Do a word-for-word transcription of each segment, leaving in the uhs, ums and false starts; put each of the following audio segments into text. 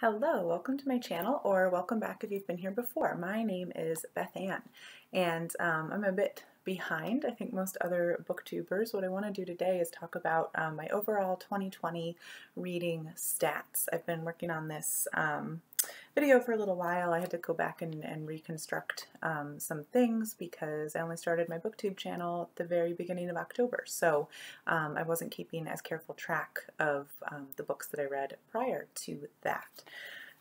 Hello, welcome to my channel, or welcome back if you've been here before. My name is Bethanne, and um, I'm a bit behind, I think, most other booktubers. What I want to do today is talk about um, my overall twenty twenty reading stats. I've been working on this um, video for a little while. I had to go back and, and reconstruct um, some things because I only started my BookTube channel at the very beginning of October, so um, I wasn't keeping as careful track of um, the books that I read prior to that.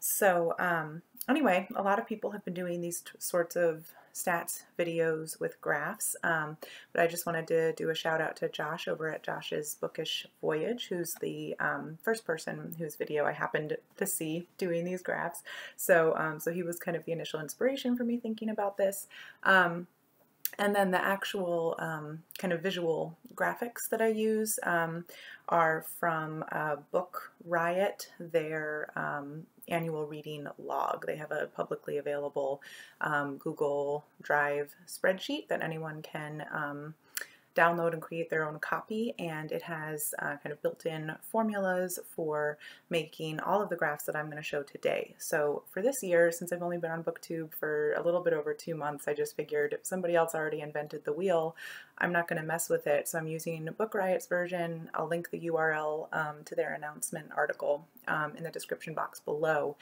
So um, anyway, a lot of people have been doing these t sorts of stats videos with graphs, um, but I just wanted to do a shout out to Josh over at Josh's Bookish Voyage, who's the um, first person whose video I happened to see doing these graphs. So, um, so he was kind of the initial inspiration for me thinking about this. Um, And then the actual um, kind of visual graphics that I use um, are from uh, Book Riot, their um, annual reading log. They have a publicly available um, Google Drive spreadsheet that anyone can um, download and create their own copy, and it has uh, kind of built-in formulas for making all of the graphs that I'm going to show today. So for this year, since I've only been on BookTube for a little bit over two months, I just figured if somebody else already invented the wheel, I'm not going to mess with it. So I'm using Book Riot's version. I'll link the U R L um, to their announcement article um, in the description box below.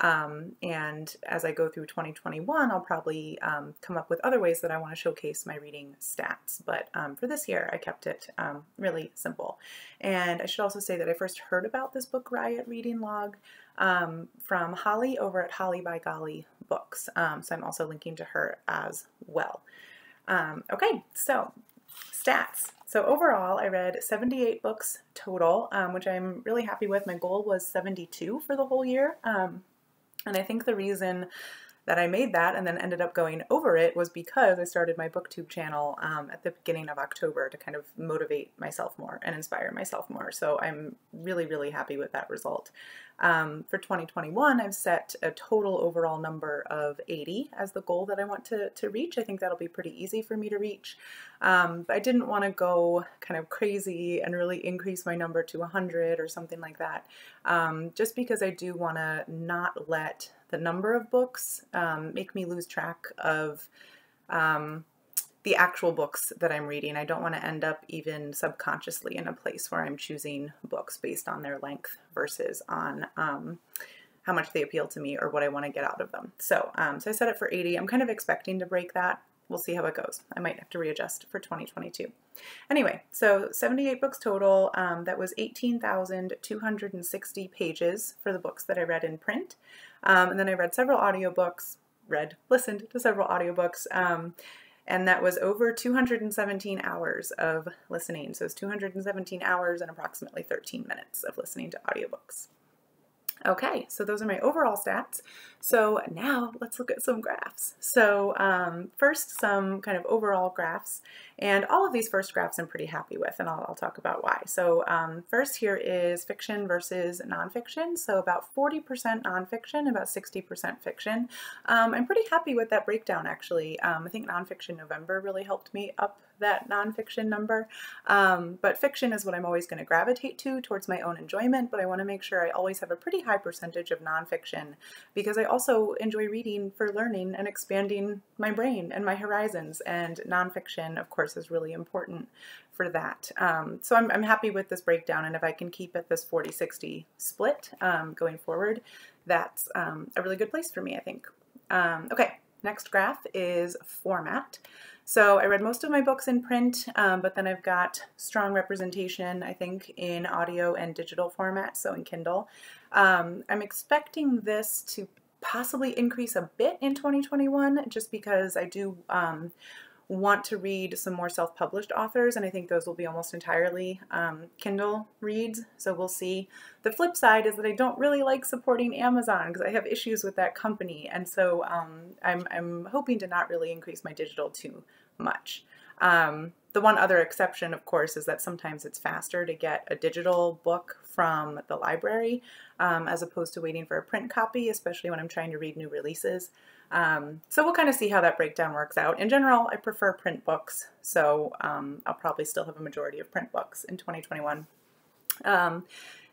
Um, and as I go through twenty twenty-one, I'll probably um, come up with other ways that I want to showcase my reading stats. But um, for this year, I kept it um, really simple. And I should also say that I first heard about this Book Riot reading log um, from Holly over at Holly by Golly Books. Um, so I'm also linking to her as well. Um, okay, so stats. So overall, I read seventy-eight books total, um, which I'm really happy with. My goal was seventy-two for the whole year, um, and I think the reason that I made that and then ended up going over it was because I started my BookTube channel um, at the beginning of October to kind of motivate myself more and inspire myself more. So I'm really, really happy with that result. Um, for twenty twenty-one, I've set a total overall number of eighty as the goal that I want to, to reach. I think that'll be pretty easy for me to reach. Um, but I didn't want to go kind of crazy and really increase my number to one hundred or something like that, um, just because I do want to not let the number of books um, make me lose track of um, the actual books that I'm reading. I don't want to end up even subconsciously in a place where I'm choosing books based on their length versus on um, how much they appeal to me or what I want to get out of them. So, um, so I set it for eighty. I'm kind of expecting to break that. We'll see how it goes. I might have to readjust for twenty twenty-two. Anyway, so seventy-eight books total. Um, that was eighteen thousand two hundred sixty pages for the books that I read in print. Um, and then I read several audiobooks, read, listened to several audiobooks, um, and that was over two hundred seventeen hours of listening. So it's two hundred seventeen hours and approximately thirteen minutes of listening to audiobooks. Okay, so those are my overall stats. So now let's look at some graphs. So um, first, some kind of overall graphs, and all of these first graphs I'm pretty happy with, and I'll, I'll talk about why. So um, first here is fiction versus nonfiction. So about forty percent nonfiction, about sixty percent fiction. Um, I'm pretty happy with that breakdown, actually. Um, I think Nonfiction November really helped me up that nonfiction number, um, but fiction is what I'm always going to gravitate to towards my own enjoyment, but I want to make sure I always have a pretty high percentage of nonfiction because I also enjoy reading for learning and expanding my brain and my horizons, and nonfiction, of course, is really important for that. Um, so I'm, I'm happy with this breakdown, and if I can keep at this forty sixty split um, going forward, that's um, a really good place for me, I think. Um, okay. Next graph is format. So I read most of my books in print, um, but then I've got strong representation, I think, in audio and digital format, so in Kindle. Um, I'm expecting this to possibly increase a bit in twenty twenty-one, just because I do um, want to read some more self-published authors, and I think those will be almost entirely um, Kindle reads, so we'll see. The flip side is that I don't really like supporting Amazon because I have issues with that company, and so um, I'm, I'm hoping to not really increase my digital too much. Um, the one other exception, of course, is that sometimes it's faster to get a digital book from the library um, as opposed to waiting for a print copy, especially when I'm trying to read new releases. Um, so we'll kind of see how that breakdown works out. In general, I prefer print books, so um, I'll probably still have a majority of print books in twenty twenty-one. Um,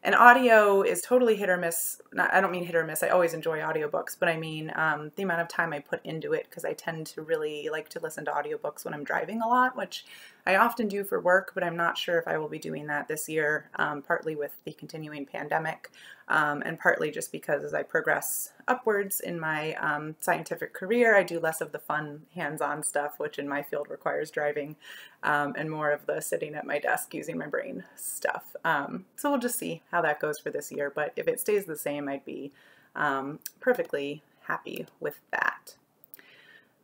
And audio is totally hit or miss. Not, I don't mean hit or miss. I always enjoy audiobooks, but I mean um, the amount of time I put into it, because I tend to really like to listen to audiobooks when I'm driving a lot, which I often do for work, but I'm not sure if I will be doing that this year, um, partly with the continuing pandemic, um, and partly just because as I progress upwards in my um, scientific career, I do less of the fun hands-on stuff, which in my field requires driving, um, and more of the sitting at my desk using my brain stuff. Um, so we'll just see how that goes for this year, but if it stays the same, I'd be um, perfectly happy with that.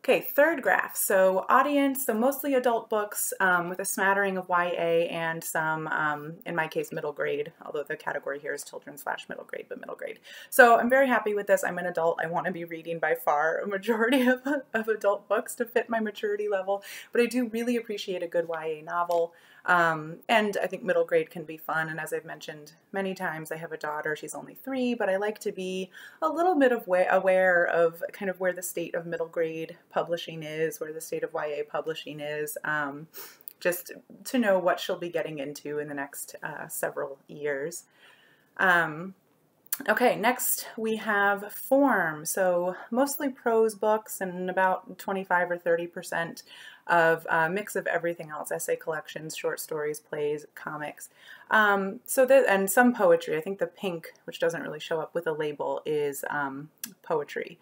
Okay, third graph. So audience, so mostly adult books um, with a smattering of Y A and some, um, in my case, middle grade, although the category here is children slash middle grade, but middle grade. So I'm very happy with this. I'm an adult. I want to be reading by far a majority of, of adult books to fit my maturity level, but I do really appreciate a good Y A novel. Um, and I think middle grade can be fun, and as I've mentioned many times, I have a daughter, she's only three, but I like to be a little bit of aware of kind of where the state of middle grade publishing is, where the state of Y A publishing is, um, just to know what she'll be getting into in the next uh, several years. Um, Okay, next we have form. So mostly prose books and about twenty-five or thirty percent of a mix of everything else, essay collections, short stories, plays, comics. Um, so that, and some poetry. I think the pink, which doesn't really show up with a label, is um, poetry.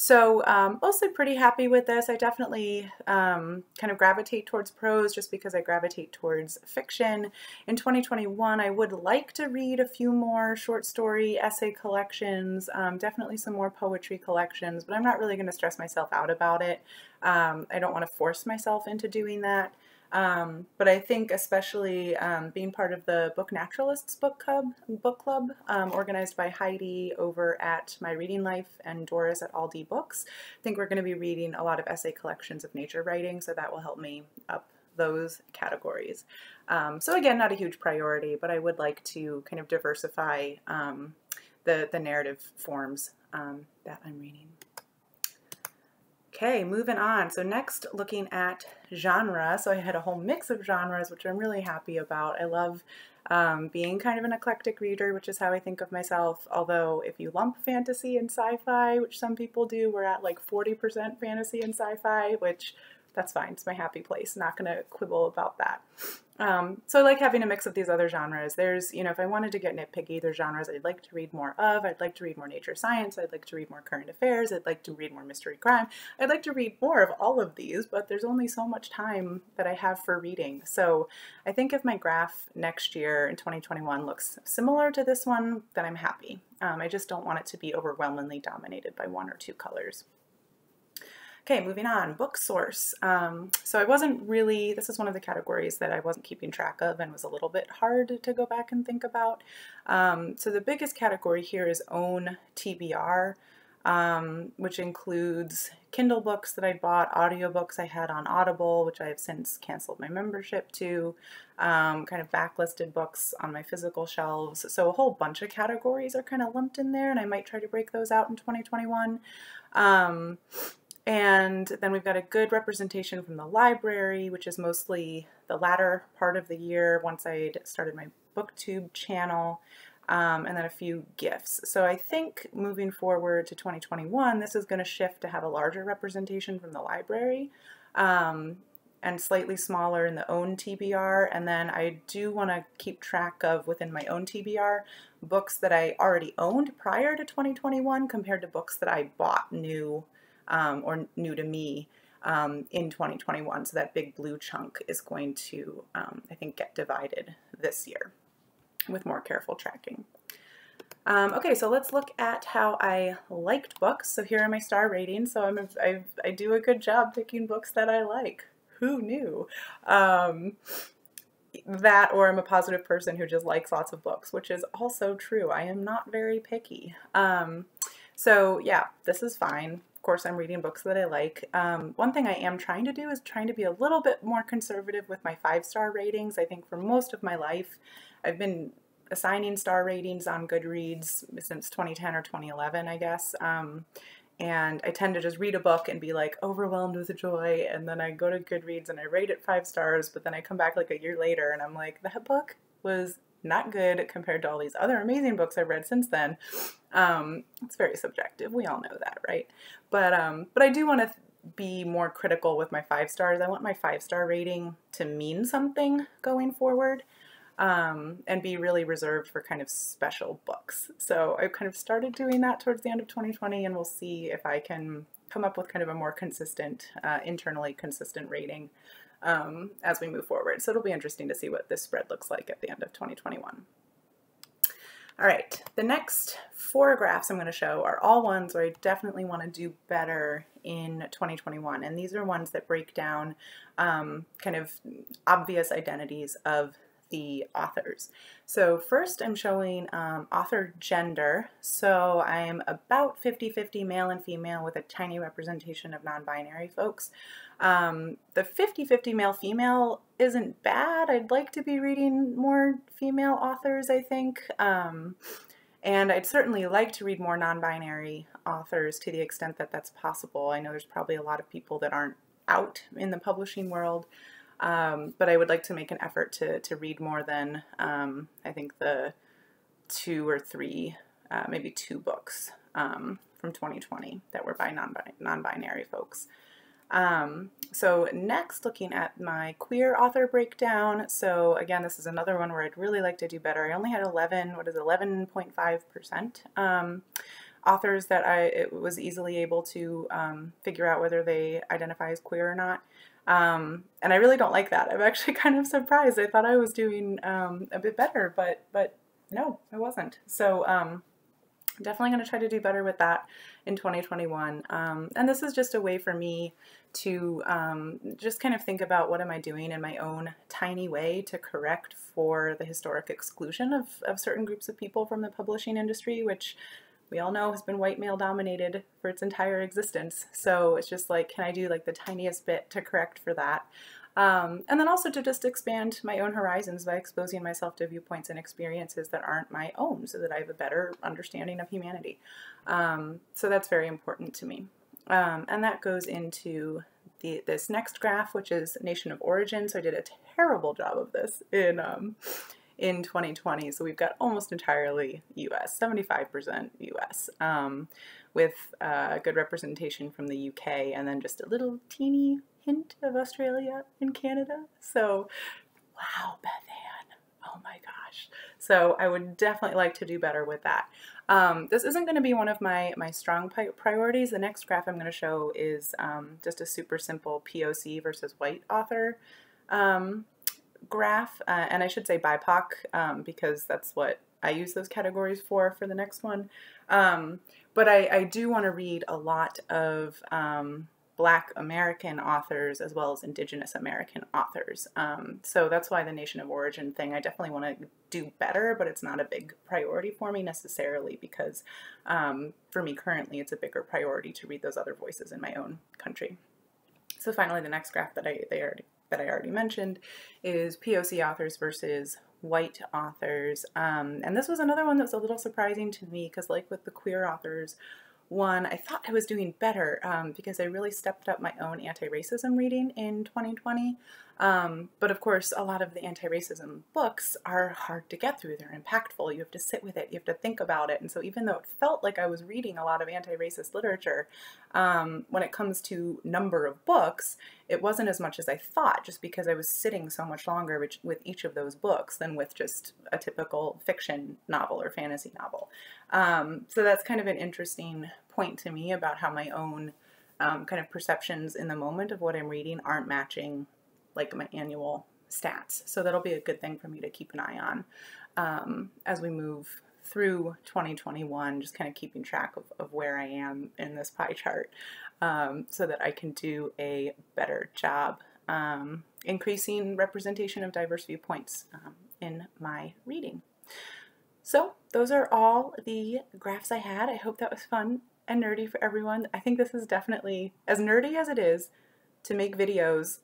So um, mostly pretty happy with this. I definitely um, kind of gravitate towards prose just because I gravitate towards fiction. In twenty twenty-one, I would like to read a few more short story essay collections, um, definitely some more poetry collections, but I'm not really going to stress myself out about it. Um, I don't want to force myself into doing that. Um, but I think especially um, being part of the Book Naturalists Book Club, book club um, organized by Heidi over at My Reading Life and Doris at all D Books, I think we're going to be reading a lot of essay collections of nature writing, so that will help me up those categories. Um, so again, not a huge priority, but I would like to kind of diversify um, the, the narrative forms um, that I'm reading. Okay, moving on. So next, looking at genre. So I had a whole mix of genres, which I'm really happy about. I love um, being kind of an eclectic reader, which is how I think of myself. Although if you lump fantasy and sci-fi, which some people do, we're at like forty percent fantasy and sci-fi, which that's fine. It's my happy place. Not going to quibble about that. Um, so I like having a mix of these other genres. There's, you know, if I wanted to get nitpicky, there's genres I'd like to read more of. I'd like to read more nature science. I'd like to read more current affairs. I'd like to read more mystery crime. I'd like to read more of all of these, but there's only so much time that I have for reading. So I think if my graph next year in twenty twenty-one looks similar to this one, then I'm happy. Um, I just don't want it to be overwhelmingly dominated by one or two colors. Okay, moving on, book source. Um, so I wasn't really, this is one of the categories that I wasn't keeping track of and was a little bit hard to go back and think about. Um, so the biggest category here is own T B R, um, which includes Kindle books that I bought, audiobooks I had on Audible, which I have since canceled my membership to, um, kind of backlisted books on my physical shelves. So a whole bunch of categories are kind of lumped in there, and I might try to break those out in twenty twenty-one. Um, And then we've got a good representation from the library, which is mostly the latter part of the year once I'd started my BookTube channel, um, and then a few gifts. So I think moving forward to twenty twenty-one, this is going to shift to have a larger representation from the library, um, and slightly smaller in the own T B R. And then I do want to keep track of, within my own T B R, books that I already owned prior to twenty twenty-one compared to books that I bought new Um, or new to me um, in twenty twenty-one. So that big blue chunk is going to, um, I think, get divided this year with more careful tracking. Um, okay, so let's look at how I liked books. So here are my star ratings. So I'm a, I, I do a good job picking books that I like. Who knew? Um, that or I'm a positive person who just likes lots of books, which is also true. I am not very picky. Um, so yeah, this is fine. Course, I'm reading books that I like. Um, one thing I am trying to do is trying to be a little bit more conservative with my five-star ratings. I think for most of my life, I've been assigning star ratings on Goodreads since twenty ten or twenty eleven, I guess. Um, and I tend to just read a book and be like overwhelmed with joy, and then I go to Goodreads and I rate it five stars, but then I come back like a year later and I'm like, that book was not good compared to all these other amazing books I've read since then. Um, it's very subjective. We all know that, right? But, um, but I do want to be more critical with my five stars. I want my five-star rating to mean something going forward, um, and be really reserved for kind of special books. So I've kind of started doing that towards the end of twenty twenty, and we'll see if I can come up with kind of a more consistent, uh, internally consistent rating um, as we move forward. So it'll be interesting to see what this spread looks like at the end of twenty twenty-one. All right, the next four graphs I'm going to show are all ones where I definitely want to do better in twenty twenty-one, and these are ones that break down um, kind of obvious identities of the authors. So first I'm showing um, author gender. So I'm about fifty fifty male and female with a tiny representation of non-binary folks. Um, the fifty fifty male-female isn't bad. I'd like to be reading more female authors, I think. Um, and I'd certainly like to read more non-binary authors to the extent that that's possible. I know there's probably a lot of people that aren't out in the publishing world. Um, but I would like to make an effort to, to read more than, um, I think the two or three, uh, maybe two books, um, from twenty twenty that were by non-binary folks. Um, so next, looking at my queer author breakdown. So again, this is another one where I'd really like to do better. I only had eleven, what is eleven point five percent, um, authors that I it was easily able to, um, figure out whether they identify as queer or not. Um, and I really don't like that. I'm actually kind of surprised. I thought I was doing um, a bit better, but but no, I wasn't. So um, definitely going to try to do better with that in twenty twenty-one. Um, and this is just a way for me to um, just kind of think about what am I doing in my own tiny way to correct for the historic exclusion of, of certain groups of people from the publishing industry, which we all know has been white male dominated for its entire existence. So it's just like, can I do like the tiniest bit to correct for that? Um, and then also to just expand my own horizons by exposing myself to viewpoints and experiences that aren't my own so that I have a better understanding of humanity. Um, so that's very important to me. Um, and that goes into the, this next graph, which is nation of origin. So I did a terrible job of this in, um, in twenty twenty, so we've got almost entirely U S, seventy-five percent U S, um, with uh, good representation from the U K, and then just a little teeny hint of Australia and Canada. So, wow, Bethanne, oh my gosh. So I would definitely like to do better with that. Um, this isn't going to be one of my, my strong priorities. The next graph I'm going to show is um, just a super simple P O C versus white author um, graph, uh, and I should say B I P O C um, because that's what I use those categories for for the next one. Um, but I, I do want to read a lot of um, Black American authors as well as Indigenous American authors. Um, so that's why the nation of origin thing, I definitely want to do better, but it's not a big priority for me necessarily because um, for me currently it's a bigger priority to read those other voices in my own country. So finally, the next graph that I they already that I already mentioned is P O C authors versus white authors. Um, and this was another one that was a little surprising to me because like with the queer authors one, I thought I was doing better um, because I really stepped up my own anti-racism reading in twenty twenty. Um, but of course, a lot of the anti-racism books are hard to get through. They're impactful. You have to sit with it. You have to think about it. And so even though it felt like I was reading a lot of anti-racist literature, um, when it comes to number of books, it wasn't as much as I thought just because I was sitting so much longer which, with each of those books than with just a typical fiction novel or fantasy novel. Um, so that's kind of an interesting point to me about how my own um, kind of perceptions in the moment of what I'm reading aren't matching like my annual stats. So that'll be a good thing for me to keep an eye on um, as we move through twenty twenty-one, just kind of keeping track of, of where I am in this pie chart um, so that I can do a better job um, increasing representation of diverse viewpoints um, in my reading. So those are all the graphs I had. I hope that was fun and nerdy for everyone. I think this is definitely, as nerdy as it is to make videos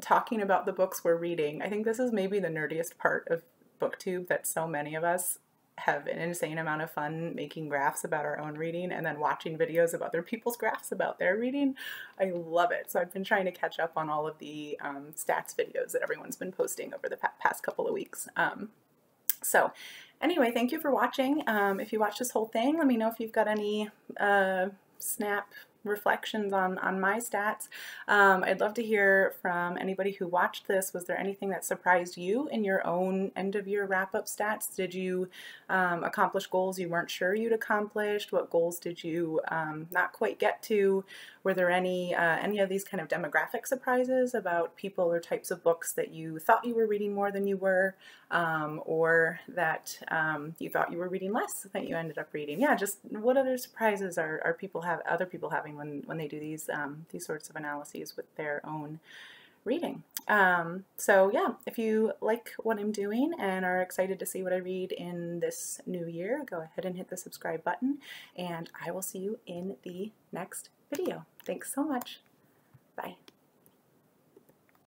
talking about the books we're reading, I think this is maybe the nerdiest part of BookTube, that so many of us have an insane amount of fun making graphs about our own reading and then watching videos of other people's graphs about their reading. I love it. So I've been trying to catch up on all of the um, stats videos that everyone's been posting over the past couple of weeks. Um, So anyway, thank you for watching. Um, if you watch this whole thing, let me know if you've got any uh, snap reflections on, on my stats. Um, I'd love to hear from anybody who watched this. Was there anything that surprised you in your own end of year wrap-up stats? Did you um, accomplish goals you weren't sure you'd accomplished? What goals did you um, not quite get to? Were there any, uh, any of these kind of demographic surprises about people or types of books that you thought you were reading more than you were, um, or that um, you thought you were reading less that you ended up reading? Yeah, just what other surprises are, are people have, other people having When, when they do these um, these sorts of analyses with their own reading. Um, so yeah, if you like what I'm doing and are excited to see what I read in this new year, go ahead and hit the subscribe button, and I will see you in the next video. Thanks so much. Bye.